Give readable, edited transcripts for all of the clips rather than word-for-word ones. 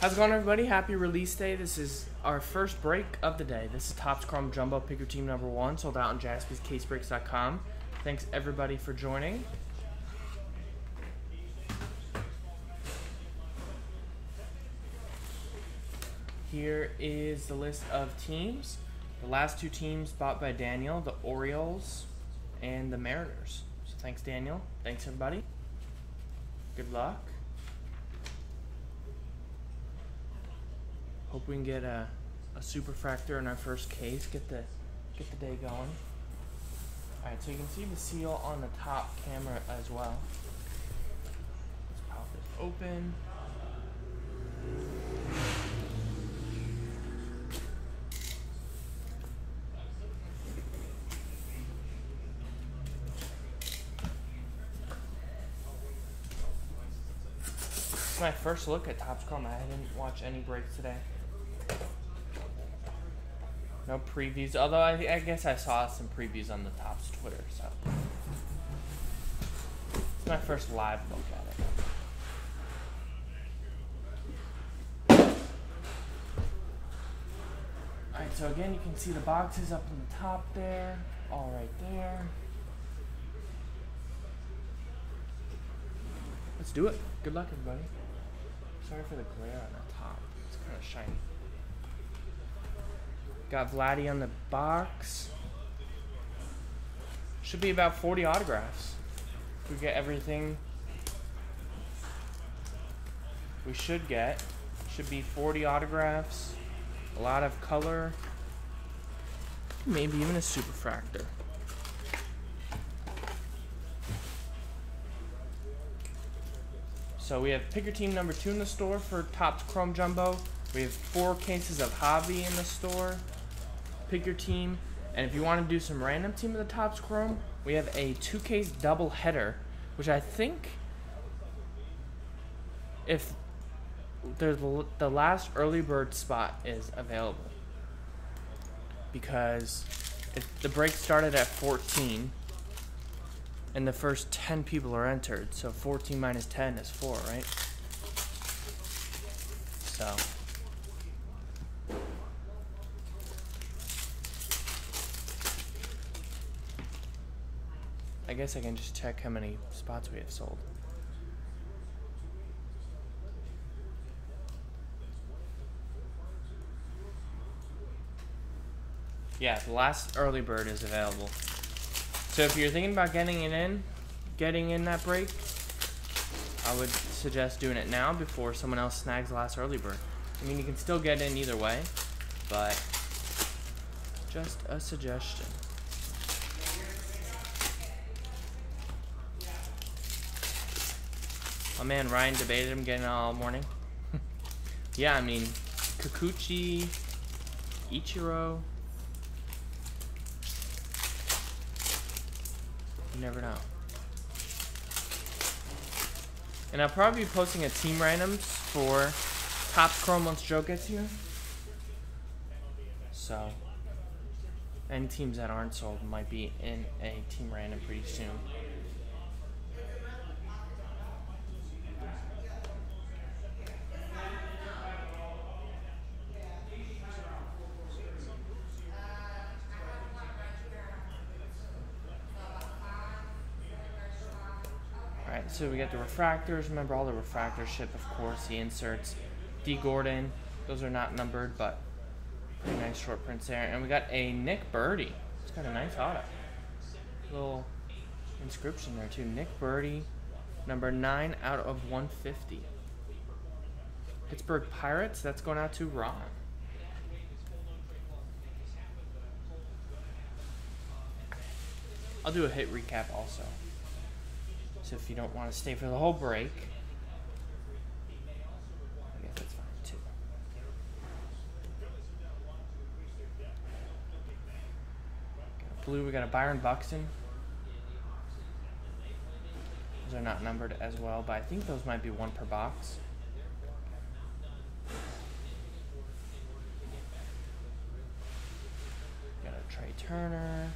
How's it going, everybody? Happy release day. This is our first break of the day. This is Topps Chrome Jumbo Picker Team number 1, sold out on JaspysCaseBreaks.com. Thanks, everybody, for joining. Here is the list of teams. The last two teams bought by Daniel, the Orioles and the Mariners. So thanks, Daniel. Thanks, everybody. Good luck. Hope we can get a Superfractor in our first case. Get the day going. All right, so you can see the seal on the top camera as well. Let's pop this open. My first look at Topps Chrome. I didn't watch any breaks today. No previews, although I guess I saw some previews on the Topps Twitter, so. It's my first live look at it. Alright, so again, you can see the boxes up in the top there, all right there. Let's do it. Good luck, everybody. Sorry for the glare on the top. It's kind of shiny. Got Vladdy on the box. Should be about 40 autographs. If we get everything we should get. Should be 40 autographs. A lot of color. Maybe even a Superfractor. So we have Picker Team number 2 in the store for Topps Chrome Jumbo. We have 4 cases of Hobby in the store, Picker Team. And if you want to do some random team of the Topps Chrome, we have a 2-case double header, which I think if there's the last early bird spot is available. Because the break started at 14. And the first 10 people are entered, so 14 minus 10 is 4, right? So. I guess I can just check how many spots we have sold. Yeah, the last early bird is available. So if you're thinking about getting in that break, I would suggest doing it now before someone else snags the last early bird. I mean, you can still get in either way, but just a suggestion. Oh man, Ryan debated him getting all morning. Yeah, I mean, Kikuchi, Ichiro. You never know. And I'll probably be posting a team randoms for Topps Chrome once Joe gets here. So, any teams that aren't sold might be in a team random pretty soon. So we got the refractors. Remember all the refractor ship, of course, the inserts. D. Gordon, those are not numbered, but pretty nice short prints there. And we got a Nick Birdie. It's got a nice auto. Little inscription there, too. Nick Birdie, number 9/150. Pittsburgh Pirates, that's going out to Ron. I'll do a hit recap also. So if you don't want to stay for the whole break, I guess that's fine too. Got a blue, we got a Byron Buxton. Those are not numbered as well, but I think those might be one per box. Got a Trey Turner,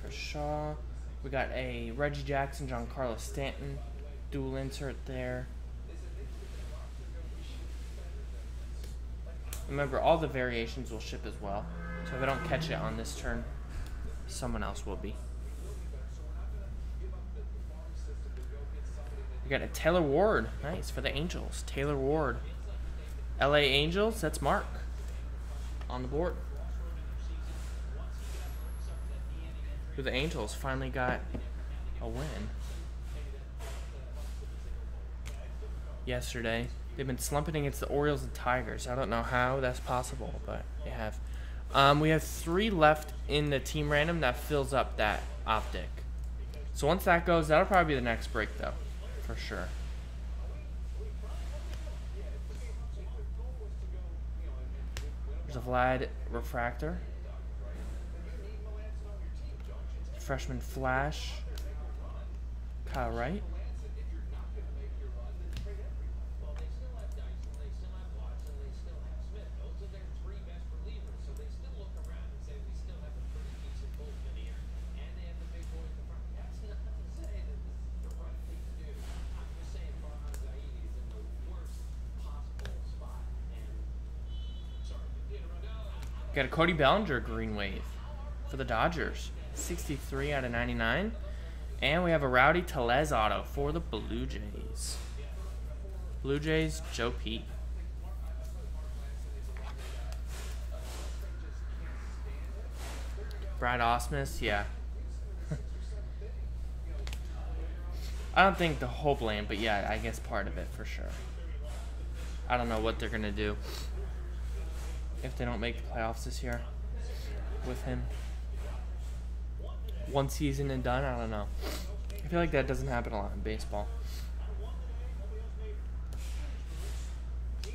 Chris Shaw. We got a Reggie Jackson, Giancarlo Stanton, dual insert there. Remember, all the variations will ship as well. So if I don't catch it on this turn, someone else will be. We got a Taylor Ward. Nice for the Angels. Taylor Ward. LA Angels, that's Mark on the board. For the Angels, finally got a win. Yesterday. They've been slumping against the Orioles and Tigers. I don't know how that's possible, but they have. We have 3 left in the team random that fills up that optic. So once that goes, that'll probably be the next break, though, for sure. There's a Vlad refractor. Freshman Flash. Kyle Wright. Got a Cody Bellinger green wave for the Dodgers. 63/99. And we have a Rowdy Tellez auto for the Blue Jays. Blue Jays, Joe Pete. Brad Ausmus, yeah. I don't think the whole blame, but yeah, I guess part of it for sure. I don't know what they're going to do if they don't make the playoffs this year with him. One season and done, I don't know. I feel like that doesn't happen a lot in baseball. There's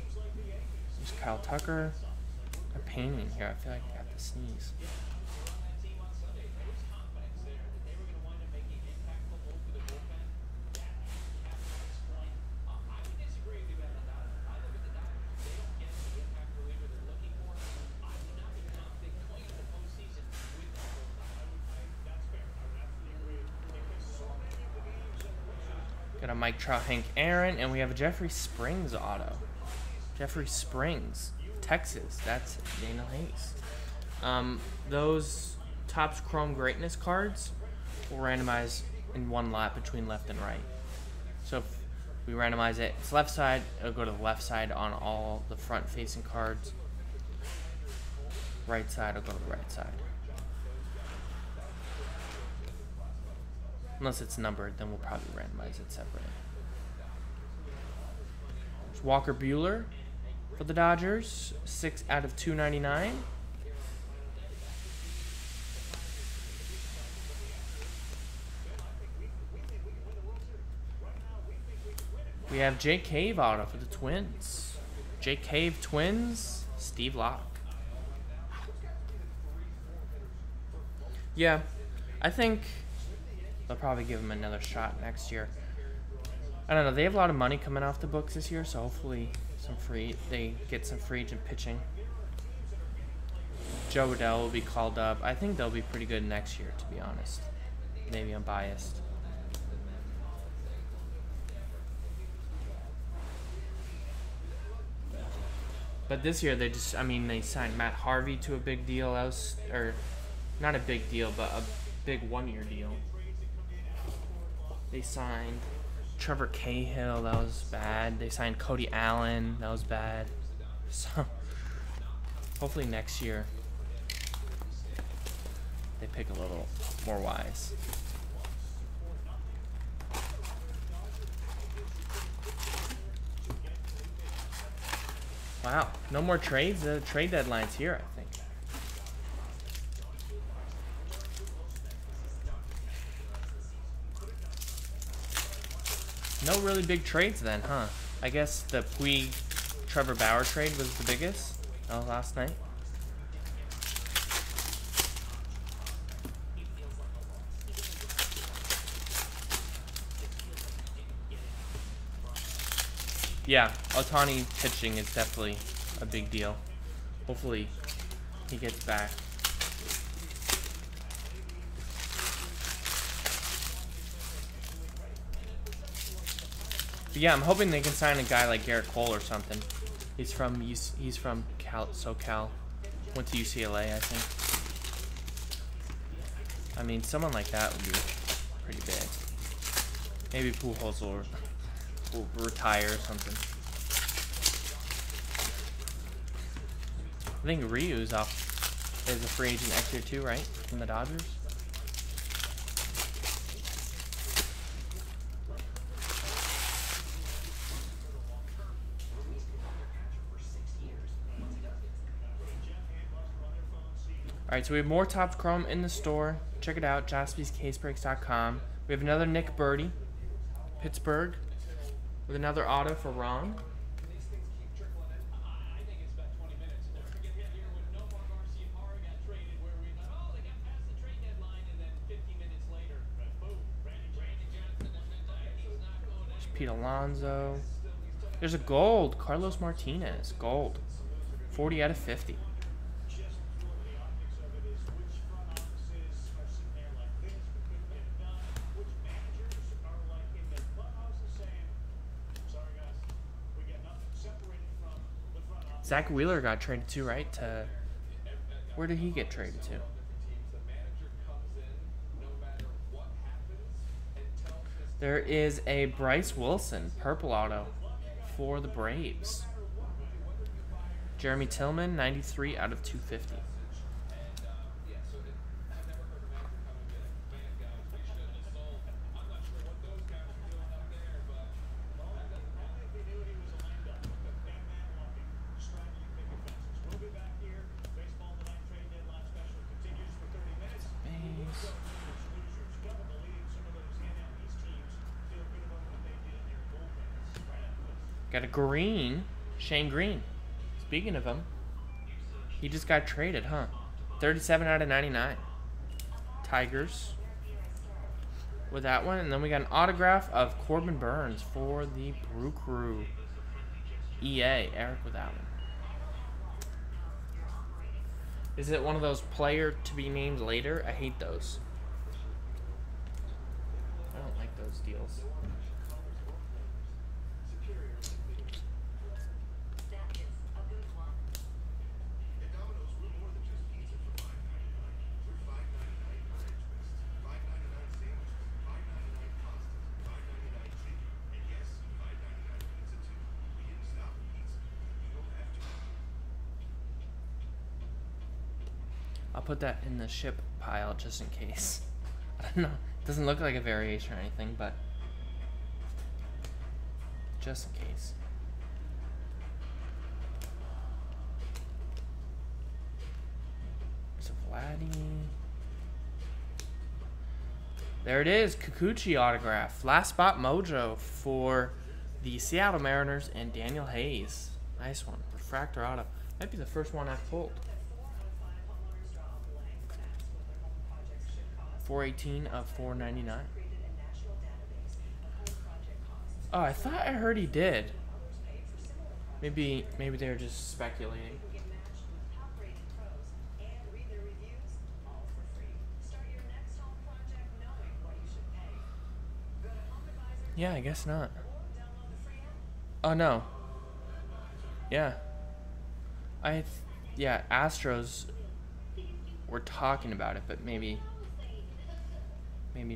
Kyle Tucker. A painting here, I feel like I have to sneeze. Got a Mike Trout, Hank Aaron, and we have a Jeffrey Springs auto. Jeffrey Springs, Texas. That's Daniel Hayes. Those Topps Chrome Greatness cards will randomize in one lot between left and right. So if we randomize it, it's left side, it'll go to the left side on all the front-facing cards. Right side will go to the right side. Unless it's numbered, then we'll probably randomize it separately. There's Walker Buehler for the Dodgers, 6/299. We have J. Cave auto for the Twins. J. Cave Twins, Steve Locke. Yeah, I think they'll probably give him another shot next year. I don't know. They have a lot of money coming off the books this year, so hopefully they get some free agent pitching. Joe Adell will be called up. I think they'll be pretty good next year, to be honest. Maybe I'm biased. But this year they just—I mean—they signed Matt Harvey to a big deal, or not a big deal, but a big one-year deal. They signed Trevor Cahill, that was bad. They signed Cody Allen, that was bad. So hopefully next year they pick a little more wise. Wow, no more trades. The trade deadline's here, I think. No really big trades then, huh? I guess the Puig-Trevor Bauer trade was the biggest. That was last night. Yeah, Ohtani pitching is definitely a big deal. Hopefully he gets back. But yeah, I'm hoping they can sign a guy like Garrett Cole or something. He's from SoCal. Went to UCLA, I think. I mean, someone like that would be pretty big. Maybe Pujols will retire or something. I think Ryu's off as a free agent next year too, right? From the Dodgers. Alright, so we have more Topps Chrome in the store. Check it out, JaspysCaseBreaks.com. We have another Nick Birdie, Pittsburgh, with another auto for Ron. There's Pete Alonso. There's a gold, Carlos Martinez, gold, 40 out of 50. Zach Wheeler got traded too, right? To where did he get traded to? There is a Bryce Wilson, purple auto for the Braves. Jeremy Tillman, 93 out of 250. Got a green, Shane Green. Speaking of him, he just got traded, huh? 37 out of 99. Tigers with that one. And then we got an autograph of Corbin Burns for the Brew Crew. EA, Eric with that one. Is it one of those player to be named later? I hate those. I don't like those deals. I'll put that in the ship pile just in case. I don't know. It doesn't look like a variation or anything, but just in case. There's a Vladdy. There it is. Kikuchi autograph. Last spot mojo for the Seattle Mariners and Daniel Hayes. Nice one. Refractor auto. Might be the first one I've pulled. 418 of 499. Oh, I thought I heard he did. Maybe they were just speculating. Yeah, I guess not. Oh no. Yeah. Yeah, Astros were talking about it, but maybe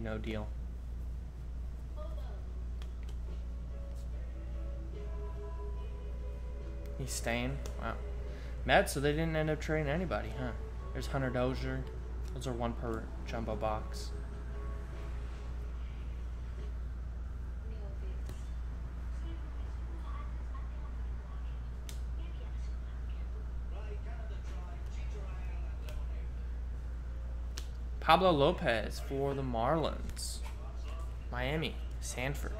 no deal. He's staying. Wow. Mets, so they didn't end up trading anybody, huh? There's Hunter Dozier. Those are one per jumbo box. Pablo Lopez for the Marlins. Miami, Sanford.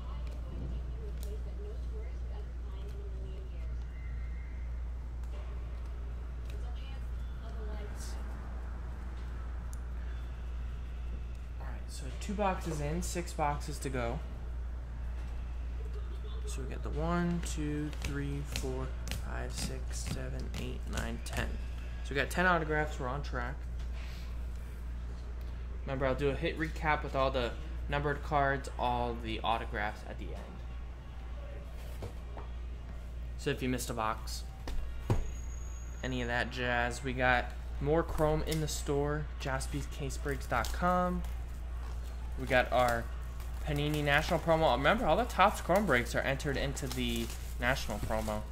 All right, so 2 boxes in, 6 boxes to go. So we got the 1, 2, 3, 4, 5, 6, 7, 8, 9, 10. So we got 10 autographs. We're on track. Remember, I'll do a hit recap with all the numbered cards, all the autographs at the end. So if you missed a box, any of that jazz. We got more Chrome in the store, JaspysCaseBreaks.com. We got our Panini National Promo. Remember, all the Topps Chrome breaks are entered into the National Promo.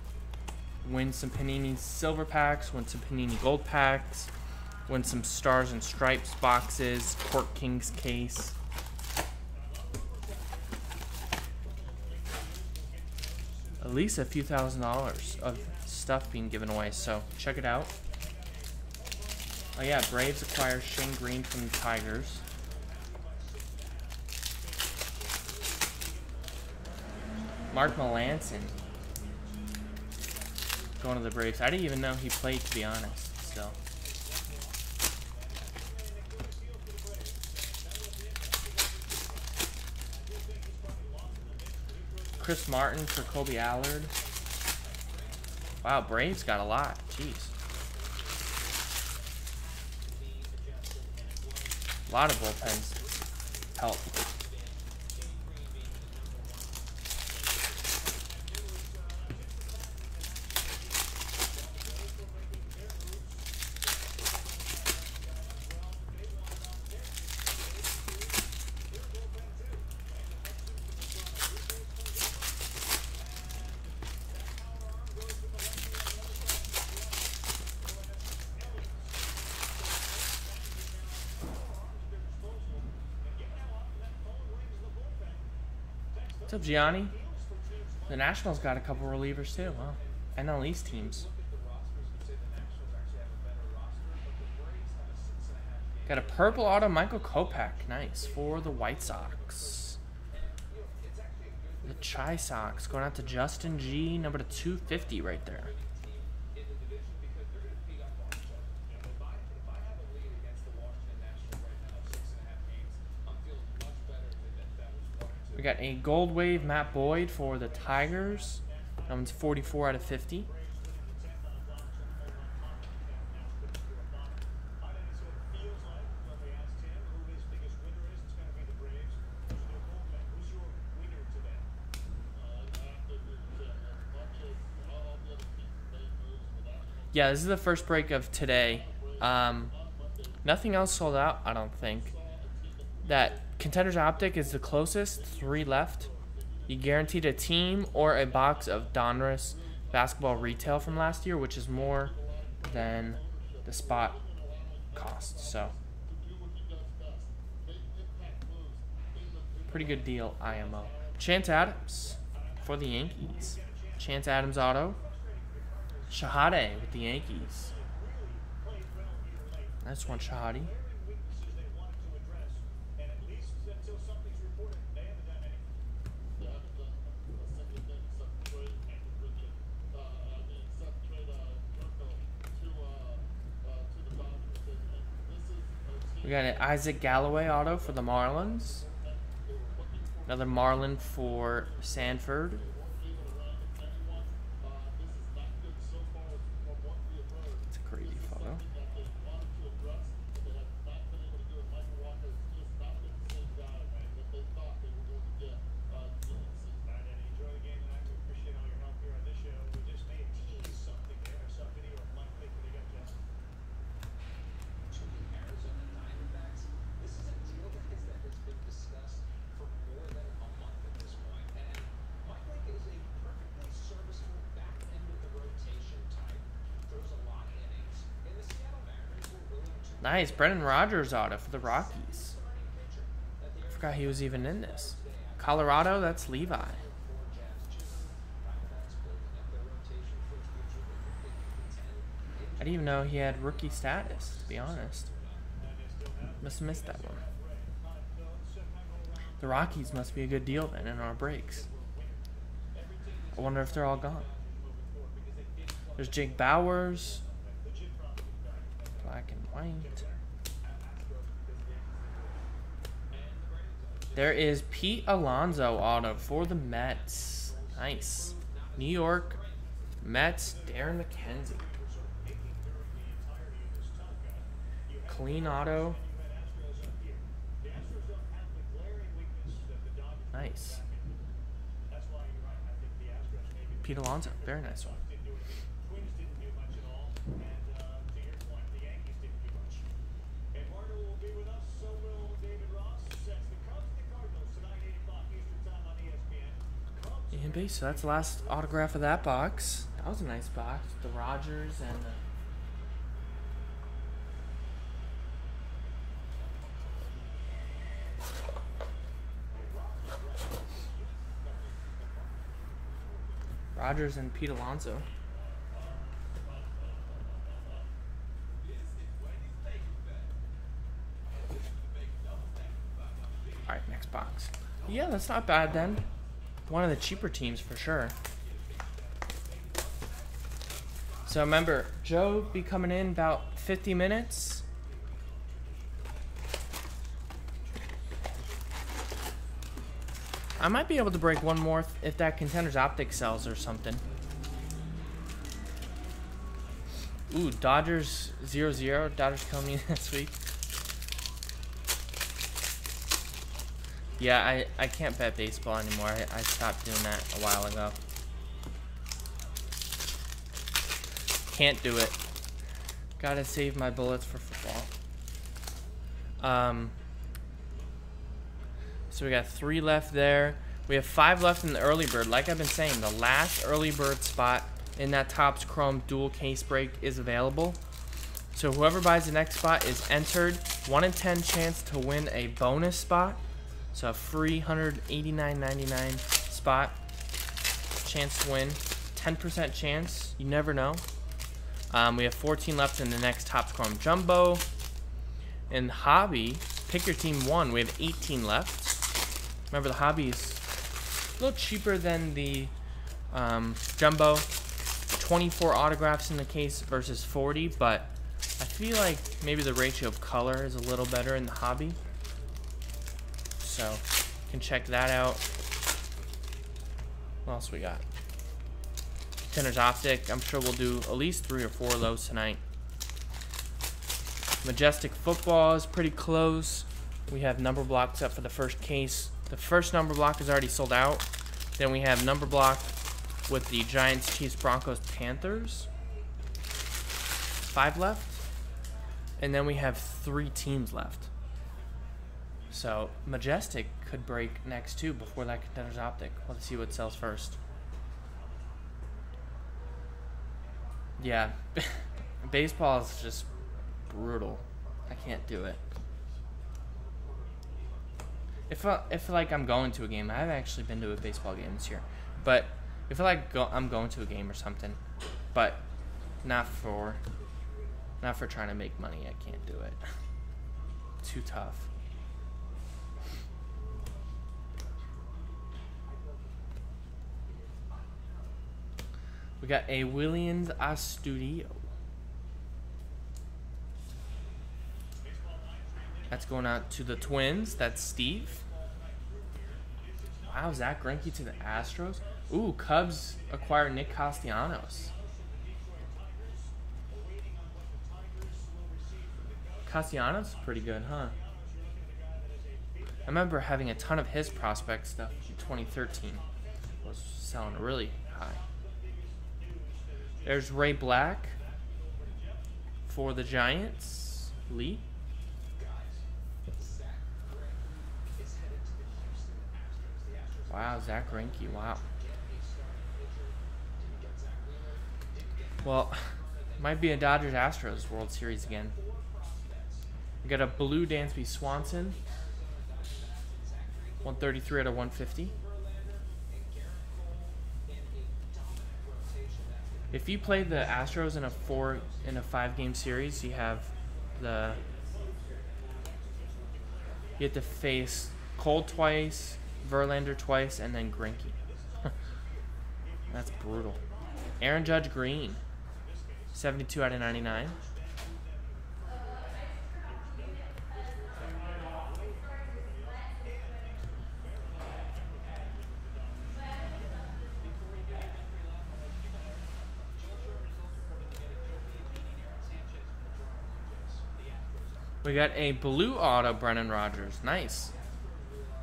Win some Panini Silver Packs, win some Panini Gold Packs, win some Stars and Stripes boxes, Cork King's case. At least a few $1,000s of stuff being given away, so check it out. Oh yeah, Braves acquire Shane Green from the Tigers. Mark Melanson going to the Braves. I didn't even know he played, to be honest, still. Chris Martin for Kobe Allard. Wow, Braves got a lot. Jeez. A lot of bullpens help. What's up, Gianni? The Nationals got a couple relievers too, huh? NL East teams. Got a purple auto Michael Kopech, nice, for the White Sox. The Chi Sox going out to Justin G, number 250 right there. We got a Gold Wave Matt Boyd for the Tigers. That one's 44 out of 50. Yeah, this is the first break of today. Nothing else sold out, I don't think. That Contenders Optic is the closest, 3 left. You guaranteed a team or a box of Donruss basketball retail from last year, which is more than the spot cost. So, pretty good deal, IMO. Chance Adams for the Yankees. Chance Adams auto. Shahade with the Yankees. That's one Shahade. We got an Isaac Galloway auto for the Marlins. Another Marlin for Sanford. It's a crazy photo. Nice, Brendan Rodgers auto for the Rockies. I forgot he was even in this. Colorado, that's Levi. I didn't even know he had rookie status, to be honest. Must have missed that one. The Rockies must be a good deal then in our breaks. I wonder if they're all gone. There's Jake Bowers. Black and white. There is Pete Alonso auto for the Mets. Nice. New York Mets, Darren McKenzie. clean auto. Nice. Pete Alonso, very nice one. So that's the last autograph of that box. That was a nice box. The Rogers and the Rogers and Pete Alonso. Alright, next box. Yeah, that's not bad then. One of the cheaper teams for sure. So remember, Joe be coming in about 50 minutes. I might be able to break one more if that Contenders Optic sells or something. Ooh, Dodgers 0-0. Dodgers coming in this week. Yeah, I can't bet baseball anymore. I stopped doing that a while ago. Can't do it. Gotta save my bullets for football. So we got 3 left there. We have 5 left in the early bird. Like I've been saying, the last early bird spot in that Topps Chrome dual case break is available. So whoever buys the next spot is entered. 1 in 10 chance to win a bonus spot. So a free $189.99 spot, chance to win, 10% chance, you never know. We have 14 left in the next Topps Chrome Jumbo. In Hobby, pick your team 1, we have 18 left. Remember the Hobby is a little cheaper than the Jumbo, 24 autographs in the case versus 40, but I feel like maybe the ratio of color is a little better in the Hobby. So, you can check that out. What else we got? Contenders Optic. I'm sure we'll do at least 3 or 4 of those tonight. Majestic Football is pretty close. We have number blocks up for the first case. The first number block is already sold out. Then we have number block with the Giants, Chiefs, Broncos, Panthers. 5 left. And then we have 3 teams left. So, Majestic could break next too before that Contenders Optic. Let's see what sells first. Yeah, baseball is just brutal. I can't do it. If like I'm going to a game, I haven't actually been to a baseball game this year, but if like I'm going to a game or something, but not for trying to make money, I can't do it. Too tough. We got a Williams Astudillo. That's going out to the Twins. That's Steve. Wow, Zach Greinke to the Astros. Ooh, Cubs acquire Nick Castellanos. Castellanos is pretty good, huh? I remember having a ton of his prospect stuff in 2013. It was selling really high. There's Ray Black for the Giants. Lee. Wow, Zach Greinke. Wow. Well, might be a Dodgers Astros World Series again. We got a blue Dansby Swanson. 133 out of 150. If you play the Astros in a 5 game series, you have to face Cole twice, Verlander twice, and then Greinke. That's brutal. Aaron Judge Green, 72 out of 99. We got a blue auto, Brennan Rogers. Nice.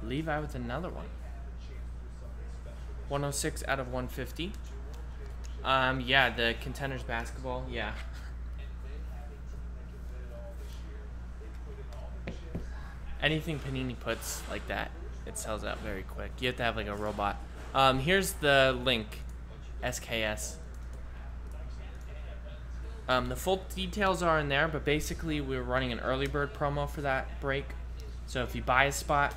Levi with another one. 106 out of 150. Yeah, the Contenders basketball. Yeah. Anything Panini puts like that, it sells out very quick. You have to have like a robot. Here's the link, SKS. The full details are in there, but basically we're running an early bird promo for that break. So if you buy a spot,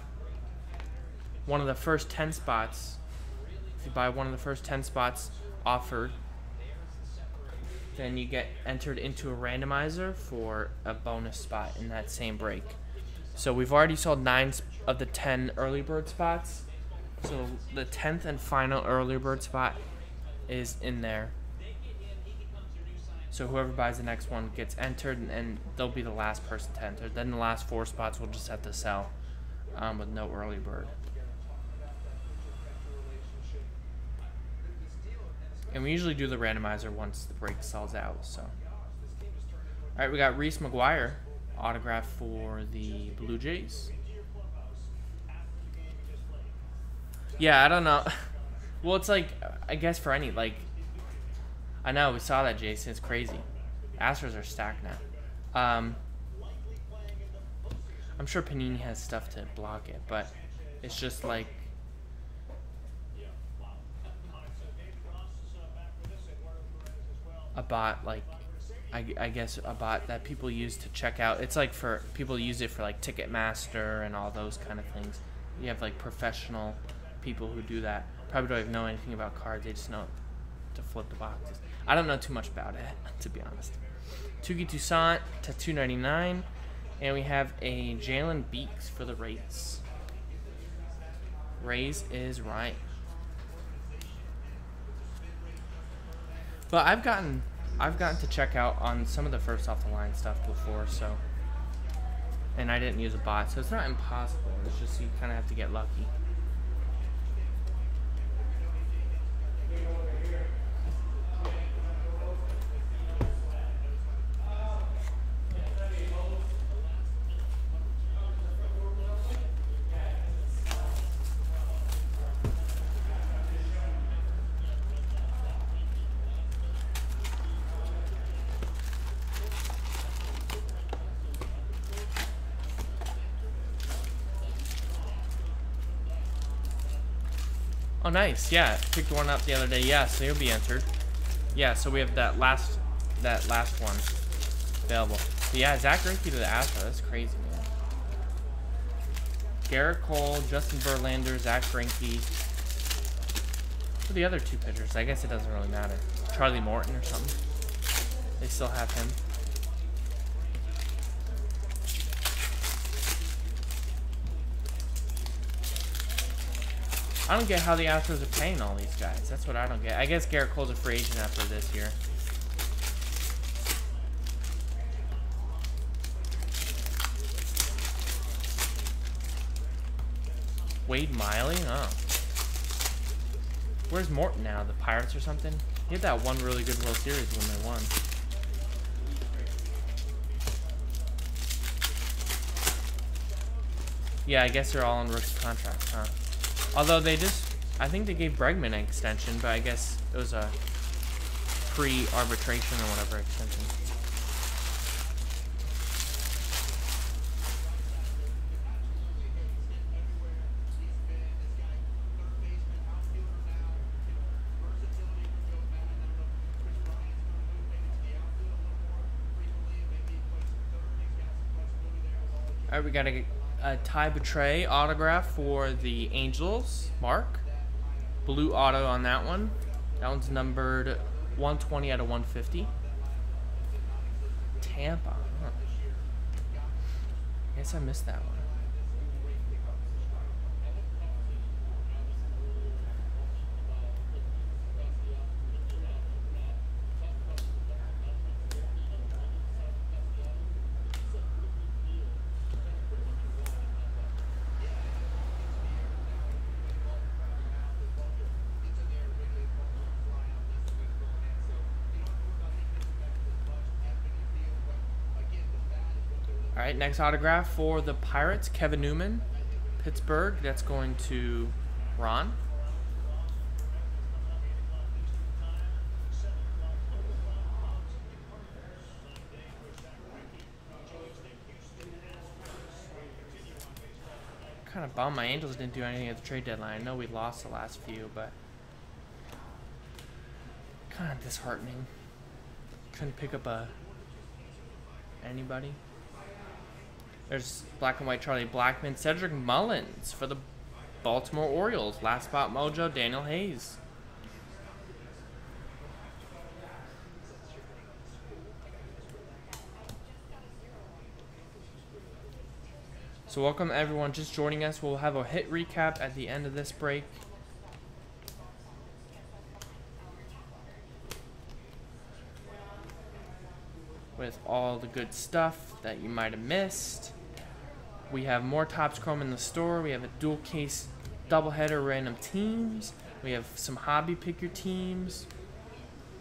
one of the first 10 spots, if you buy one of the first 10 spots offered, then you get entered into a randomizer for a bonus spot in that same break. So we've already sold 9 of the 10 early bird spots. So the 10th and final early bird spot is in there. So whoever buys the next one gets entered, and they'll be the last person to enter. Then the last 4 spots will just have to sell with no early bird. And we usually do the randomizer once the break sells out. So, all right, we got Reese McGuire autograph for the Blue Jays. Yeah, I don't know. Well, it's like, I guess for any, like, I know, we saw that, Jason. It's crazy. Astros are stacked now. I'm sure Panini has stuff to block it, but it's just like, a bot, like, I guess a bot that people use to check out. It's like for people use it for like Ticketmaster and all those kind of things. You have like professional people who do that. Probably don't even know anything about cards. They just know to flip the boxes. I don't know too much about it, to be honest. Touki Toussaint to 299, and we have a Jalen Beeks for the Rays. Rays is Ryan. But I've gotten to check out on some of the first off the line stuff before, so, and I didn't use a bot, so it's not impossible. It's just you kind of have to get lucky. Oh, nice. Yeah, picked one up the other day. Yeah, so you'll be entered. Yeah, so we have that last one available. But yeah, Zach Greinke to the Astros. That's crazy, man. Garrett Cole, Justin Verlander, Zach Greinke. For the other 2 pitchers, I guess it doesn't really matter. Charlie Morton or something. They still have him. I don't get how the Astros are paying all these guys. That's what I don't get. I guess Garrett Cole's a free agent after this year. Wade Miley? Oh. Where's Morton now? The Pirates or something? He had that one really good World Series when they won. Yeah, I guess they're all on rookie contracts, huh? Although they just, I think they gave Bregman an extension, but I guess it was a pre-arbitration or whatever extension. All right, we got to a Ty Betray autograph for the Angels, Mark. Blue auto on that one. That one's numbered 120 out of 150. Tampa. Huh. I guess I missed that one. All right, next autograph for the Pirates, Kevin Newman, Pittsburgh. That's going to Ron. Kind of bummed my Angels didn't do anything at the trade deadline. I know we lost the last few, but kind of disheartening. Couldn't pick up anybody. There's black and white Charlie Blackmon, Cedric Mullins for the Baltimore Orioles. Last spot mojo, Daniel Hayes. So welcome everyone just joining us. We'll have a hit recap at the end of this break. With all the good stuff that you might have missed. We have more Topps Chrome in the store. We have a dual case doubleheader random teams. We have some hobby pick your teams.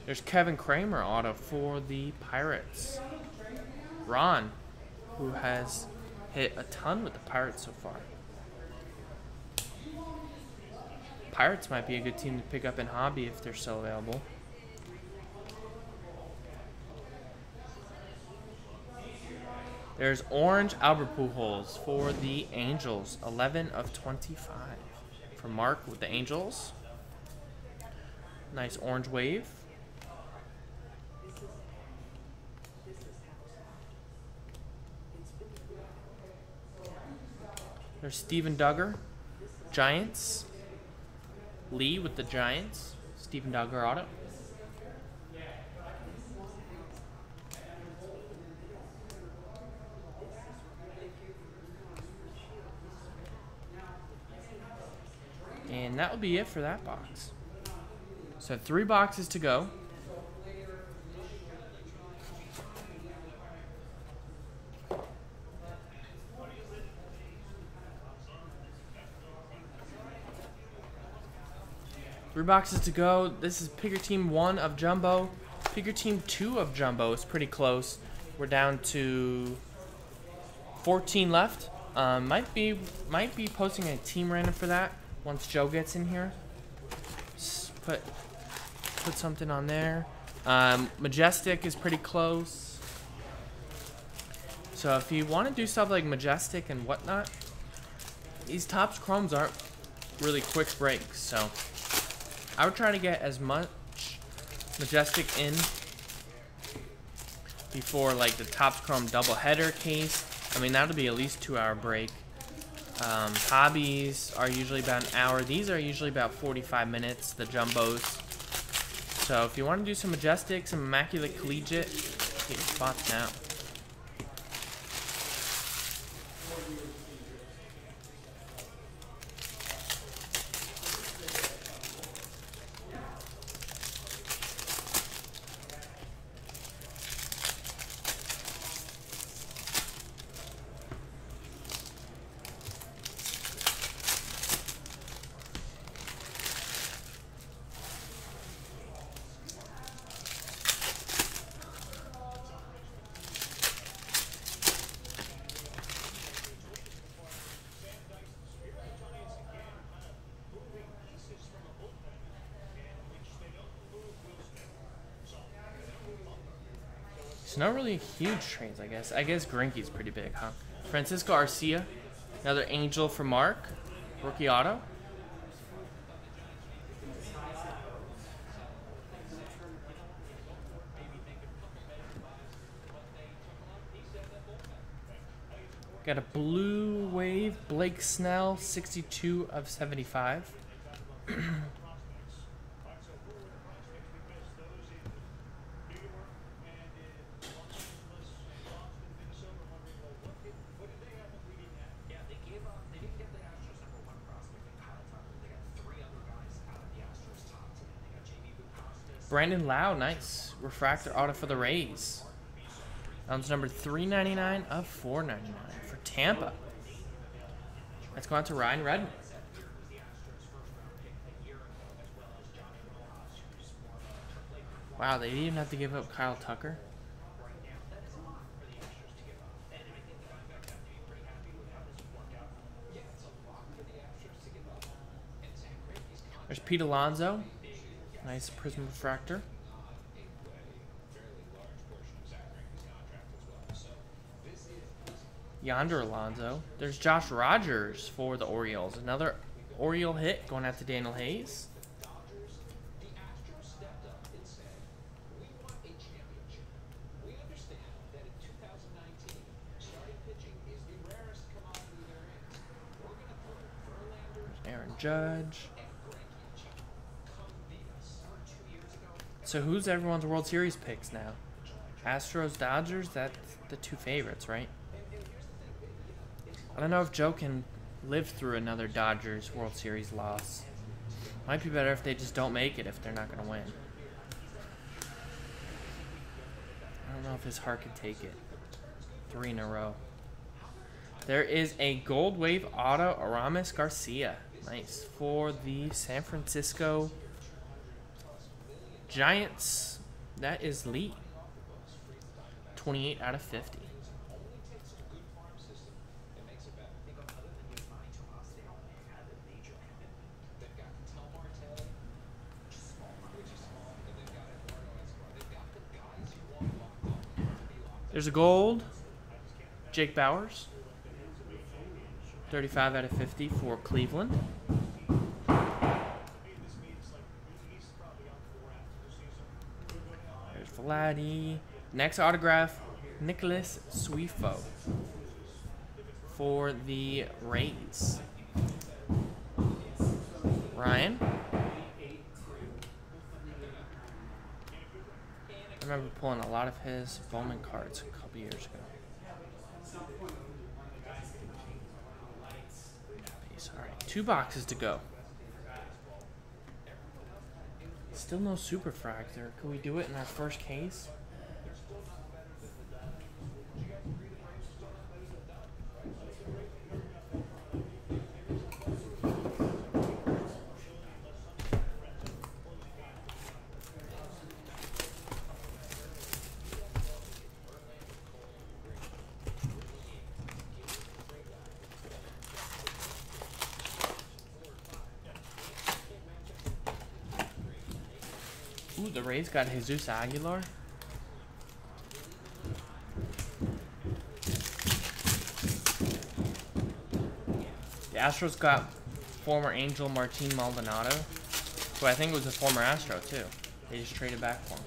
There's Kevin Kramer auto for the Pirates. Ron, who has hit a ton with the Pirates so far. Pirates might be a good team to pick up in hobby if they're still available. There's orange Albert Pujols for the Angels, 11 of 25. For Mark with the Angels. Nice orange wave. There's Steven Duggar, Giants. Lee with the Giants. Steven Duggar auto. And that will be it for that box. So 3 boxes to go. This is Pick Your Team 1 of Jumbo. Pick Your Team 2 of Jumbo is pretty close. We're down to 14 left. Might be posting a team random for that once Joe gets in here. Put something on there. Majestic is pretty close. So if you want to do stuff like Majestic and whatnot, these Topps Chromes aren't really quick breaks, so I would try to get as much Majestic in before like the Topps Chrome doubleheader case. I mean, that'll be at least 2-hour break. Hobbies are usually about an hour. These are usually about 45 minutes, the Jumbos. So if you want to do some Majestic, some Immaculate Collegiate, get your spots now. So not really huge trades, I guess. I guess Greinke's pretty big, huh? Francisco Arcia, another Angel for Mark, rookie auto. Got a blue wave, Blake Snell, 62 of 75. Brandon Lau, nice. Refractor auto for the Rays. That was number 399 of 499 for Tampa. Let's go on to Ryan Redmond. Wow, they didn't even have to give up Kyle Tucker. There's Pete Alonso. Nice prism refractor. Yonder Alonso. There's Josh Rogers for the Orioles. Another Oriole hit going after Daniel Hayes. Aaron Judge. So who's everyone's World Series picks now? Astros, Dodgers, that's the two favorites, right? I don't know if Joe can live through another Dodgers World Series loss. Might be better if they just don't make it if they're not going to win. I don't know if his heart could take it. 3 in a row. There is a Gold Wave Auto Aramis Garcia. Nice. For the San Francisco Giants. That is Lee. 28 out of 50. There's a gold, Jake Bowers, 35 out of 50 for Cleveland. There's Vladdy. Next autograph, Nicholas Suifo for the Rays. Ryan. I remember pulling a lot of his Bowman cards a couple years ago. All right, 2 boxes to go. Still no Superfractor. Can we do it in our first case? Ooh, the Rays got Jesus Aguilar. The Astros got former Angel Martin Maldonado, who I think was a former Astro, too. They just traded back for him.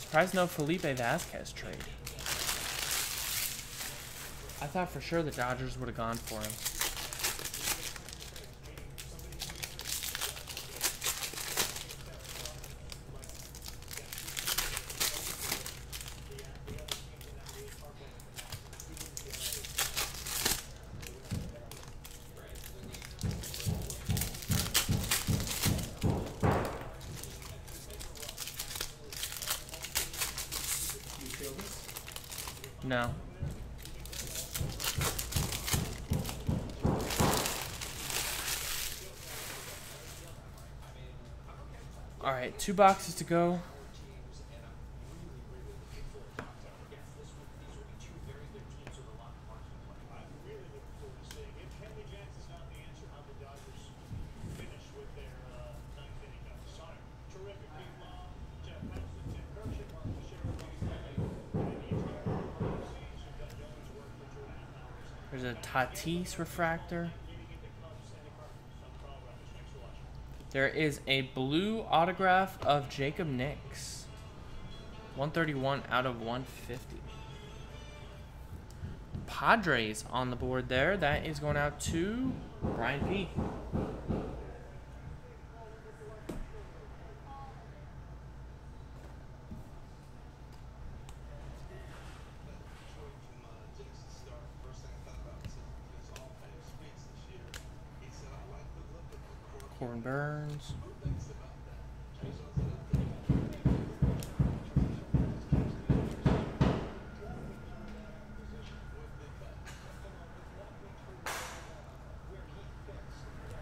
Surprised no Felipe Vasquez trade. I thought for sure the Dodgers would have gone for him. No. All right, 2 boxes to go. There's a Tatis refractor. There is a blue autograph of Jacob Nix. 131 out of 150. Padres on the board there. That is going out to Brian P. Burns.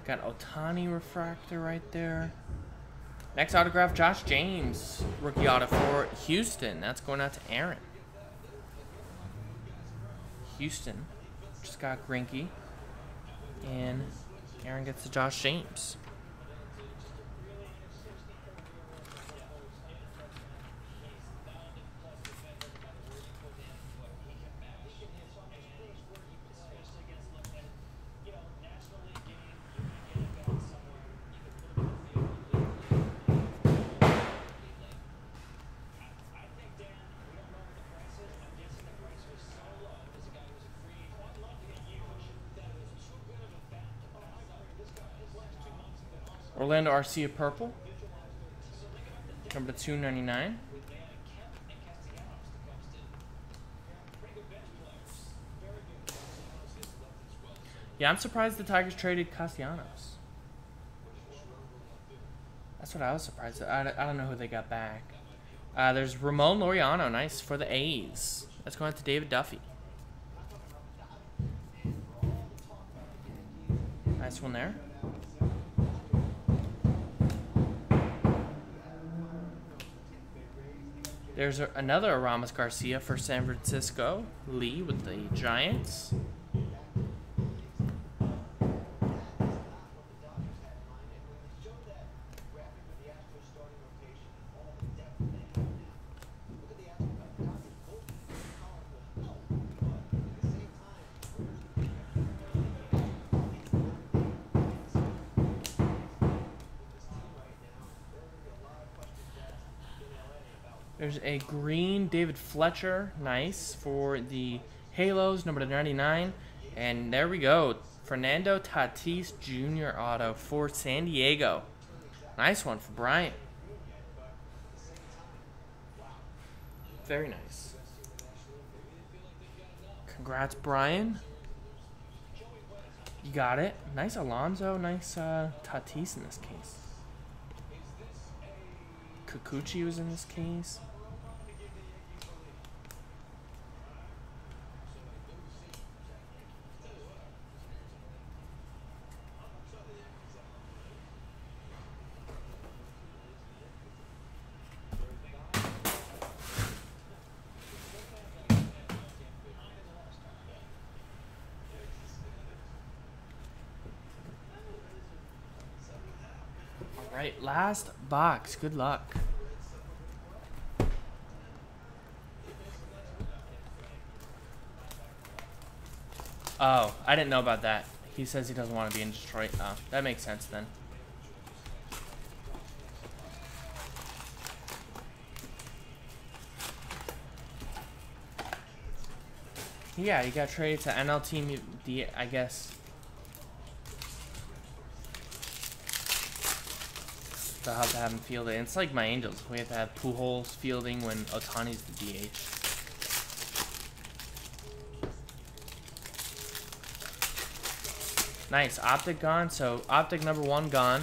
Got Otani refractor right there. Next autograph, Josh James, rookie auto for Houston. That's going out to Aaron. Houston just got Greinke, and Aaron gets to Josh James. Orlando Arcia purple, number 299. Yeah, I'm surprised the Tigers traded Castellanos. That's what I was surprised at. I don't know who they got back. There's Ramon Laureano, nice, for the A's. That's going out to David Duffy. Nice one there. There's another Aramis Garcia for San Francisco. Lee with the Giants. There's a green David Fletcher, nice, for the Halos, number 99. And there we go, Fernando Tatis Jr. auto for San Diego. Nice one for Bryant. Very nice. Congrats, Brian. You got it. Nice Alonso, nice Tatis in this case. Kikuchi was in this case. Right, last box. Good luck. Oh, I didn't know about that. He says he doesn't want to be in Detroit. Oh, that makes sense then. Yeah, he got traded to NL team, I guess. They'll have to have him field it. It's like my Angels. We have to have Pujols fielding when Otani's the DH. Nice. Optic gone. So, Optic number 1 gone.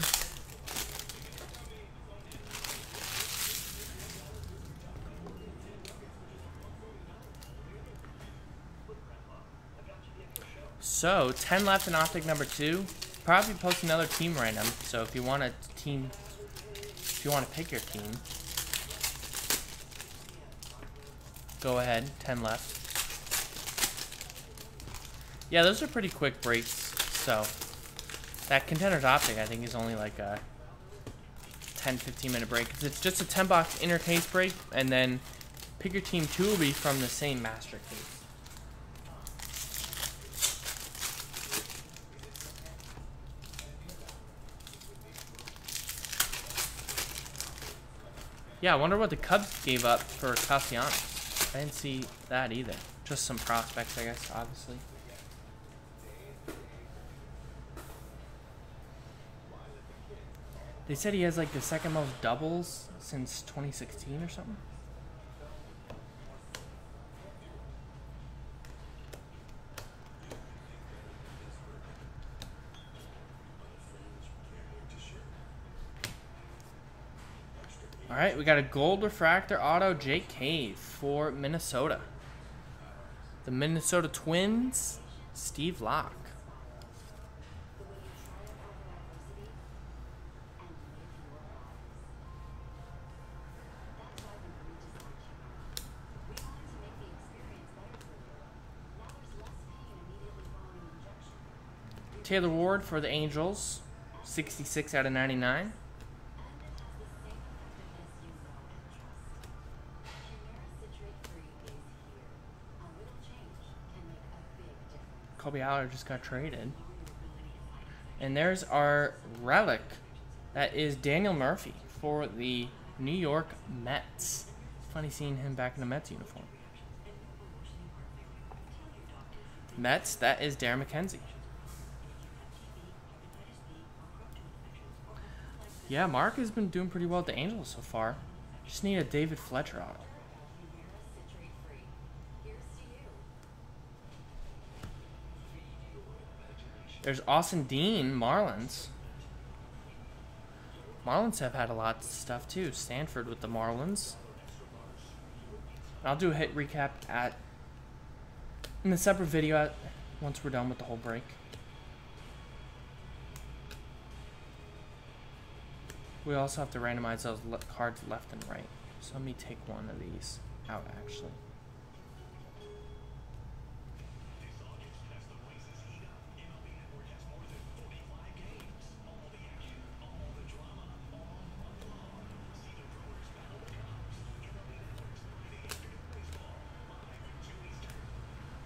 So, 10 left in Optic number 2. Probably post another team random. So, if you want a team... If you want to pick your team, go ahead. 10 left. Yeah, those are pretty quick breaks. So that Contenders Optic, I think, is only like a 10-15 minute break. It's just a 10 box inner case break, and then pick your team 2 will be from the same master case. Yeah, I wonder what the Cubs gave up for Castellanos. I didn't see that either. Just some prospects, I guess, obviously. They said he has like the 2nd most doubles since 2016 or something. All right, we got a gold refractor auto J. Cave for Minnesota. The Minnesota Twins, Steve Locke. Taylor Ward for the Angels, 66 out of 99. Kobe Allard just got traded. And there's our relic. That is Daniel Murphy for the New York Mets. Funny seeing him back in a Mets uniform. Mets, that is Darren McKenzie. Yeah, Mark has been doing pretty well at the Angels so far. Just need a David Fletcher auto. There's Austin Dean, Marlins. Marlins have had a lot of stuff too. Stanford with the Marlins. I'll do a hit recap in a separate video once we're done with the whole break. We also have to randomize those cards left and right. So let me take one of these out actually.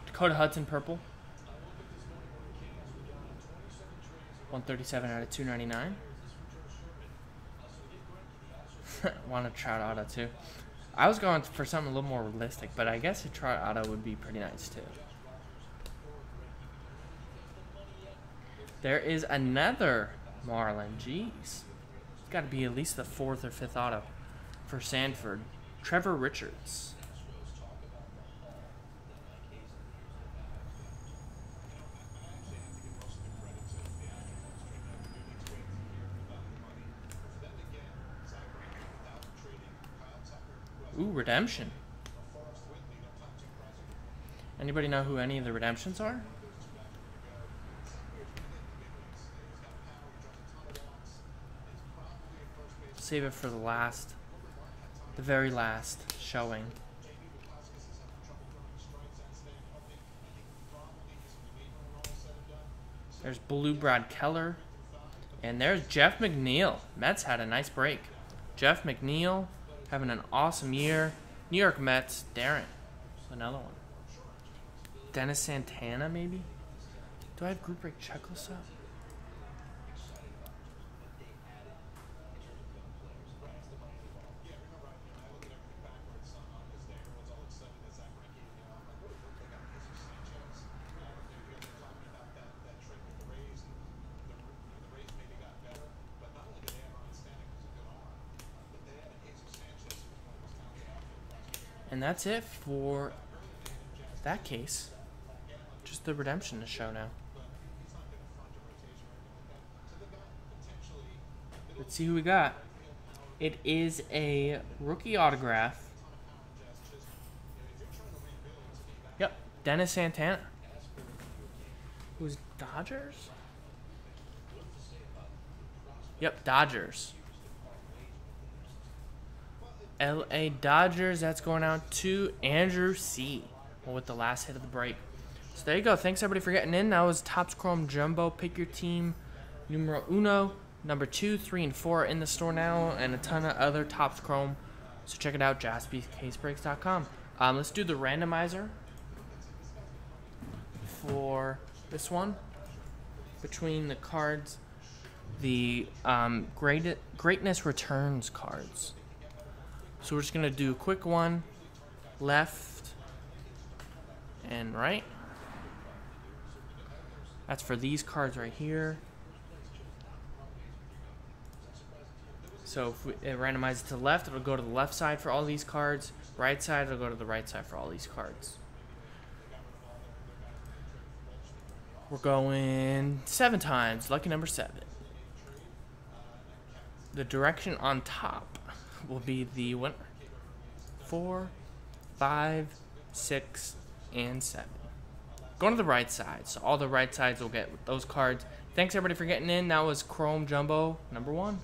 Dakota Hudson purple, 137 out of 299. Want a Trout auto too. I was going for something a little more realistic, but I guess a Trout auto would be pretty nice too. There is another Marlin. Jeez, it's got to be at least the fourth or fifth auto for Sanford. Trevor Richards. Ooh, redemption. Anybody know who any of the redemptions are? Save it for the last, the very last showing. There's blue Brad Keller. And there's Jeff McNeil. Mets had a nice break. Jeff McNeil. Having an awesome year. New York Mets, Darren. Another one. Dennis Santana, maybe? Do I have group break checklists up? And that's it for that case. Just the redemption to show now. Let's see who we got. It is a rookie autograph. Yep, Dennis Santana. Who's Dodgers? Yep, Dodgers. LA Dodgers, that's going out to Andrew C. with the last hit of the break. So there you go. Thanks, everybody, for getting in. That was Topps Chrome Jumbo. Pick your team numero uno, number 2, 3, and 4 in the store now, and a ton of other Topps Chrome. So check it out, JaspysCaseBreaks.com. Let's do the randomizer for this one between the cards, the Greatness Returns cards. So we're just going to do a quick one, left and right. That's for these cards right here. So if it randomizes to left, it'll go to the left side for all these cards. Right side, it'll go to the right side for all these cards. We're going 7 times, lucky number 7. The direction on top will be the winner. 4, 5, 6, and 7. Going to the right side. So all the right sides will get those cards. Thanks everybody for getting in. That was Chrome Jumbo number 1.